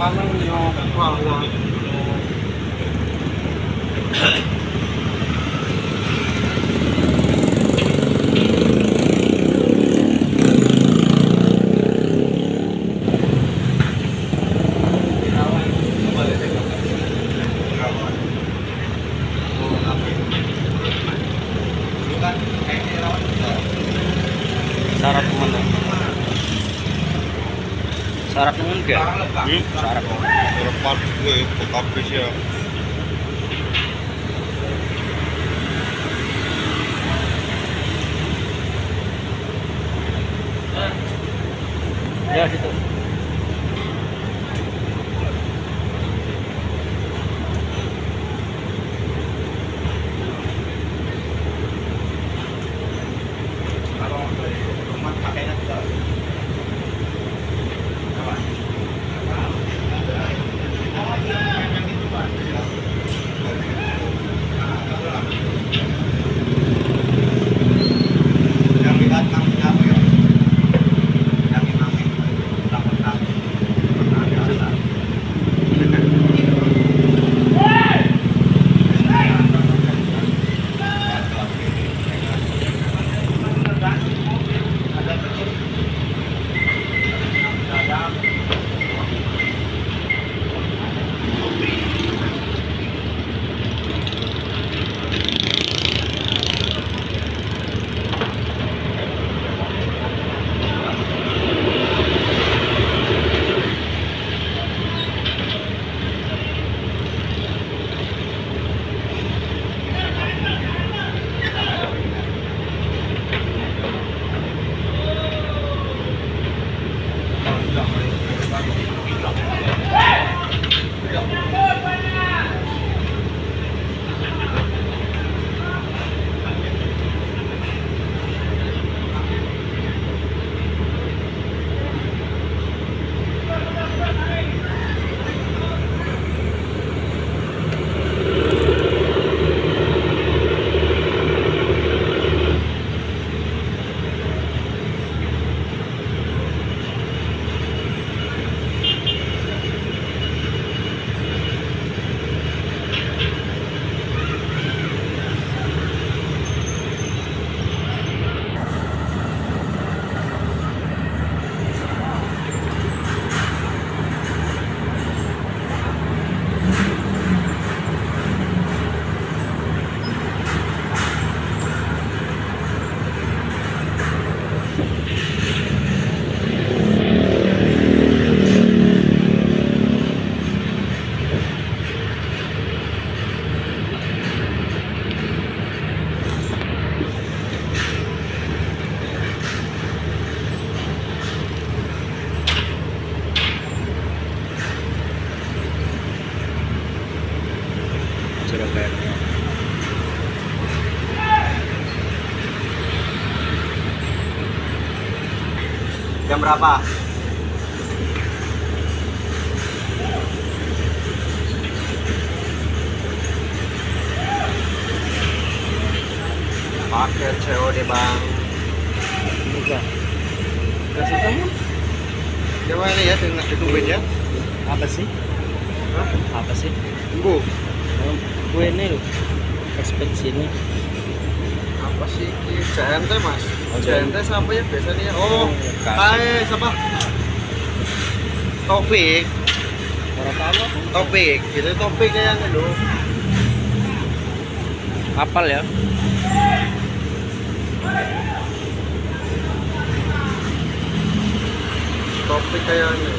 Vâng. Sarap naman eh. Sarap naman kaya. Sarap naman. Sarap naman eh. Pagkapis siya. Ya, situ. Jam berapa? Pakai COD bang. Enggak. Kasih kamu. Coba ini ya dengan duitnya. Apa sih? Hah? Apa sih? Tunggu. Gue ini loh. Aspek sini. Apa sih JNT mas? Oh, JNT siapa ya biasanya? Oh, hai siapa? Taufik. Orang tahu apa? Taufik, itu Taufik yang itu. Apal ya? Taufik yang itu.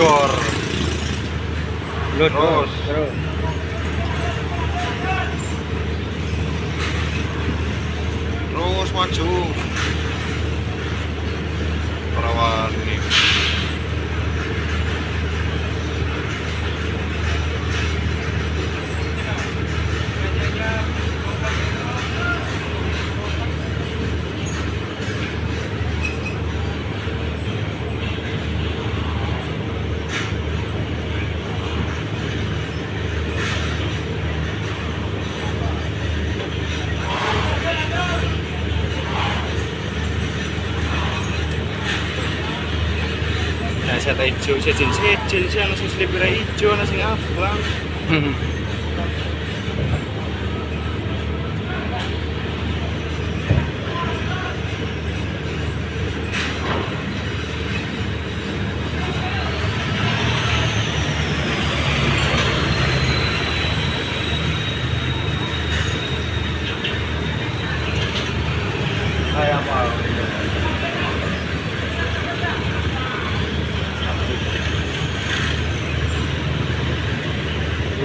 Terus terus terus maju perawan ini wisata hijau, sejen sejen sih ana sing slipere hijau, ana sing abang.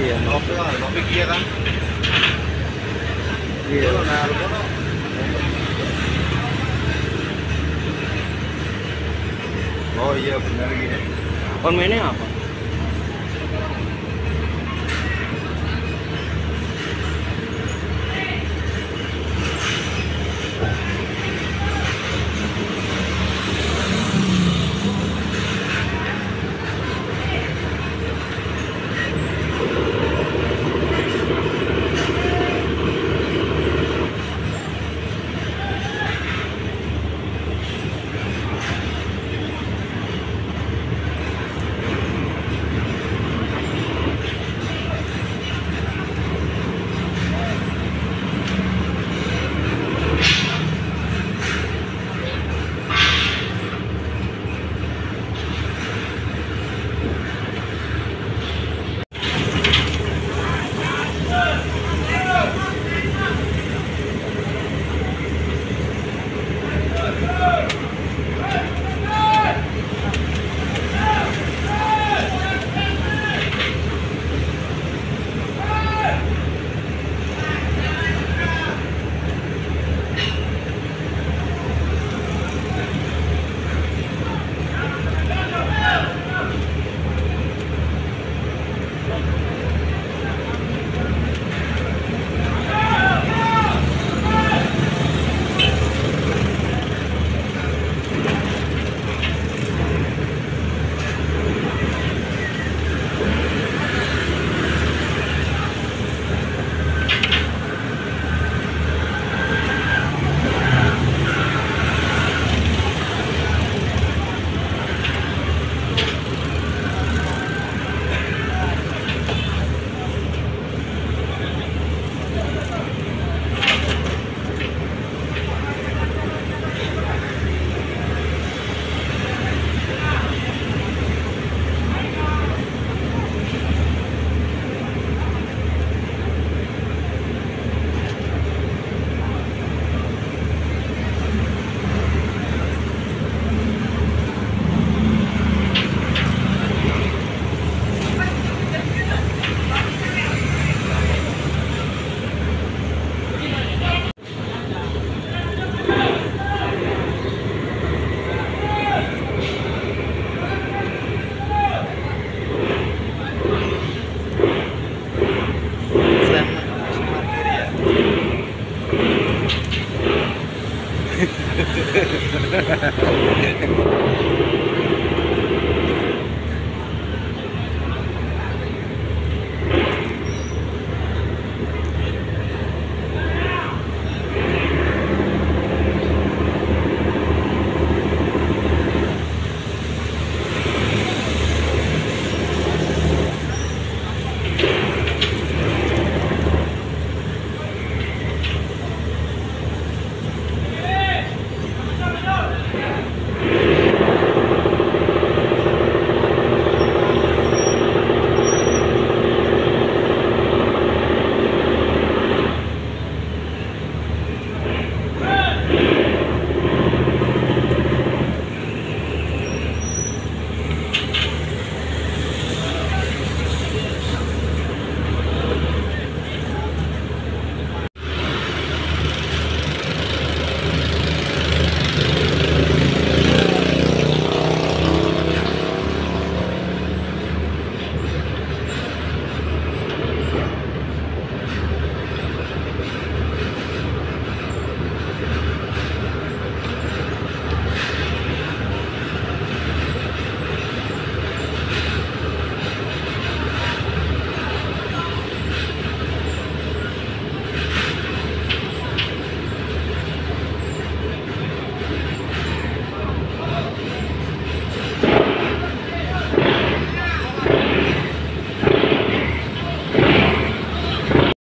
Iya, nopi kia kan. Iya, nah. Oh iya benar gitu. Kon mainnya apa? Hehehehe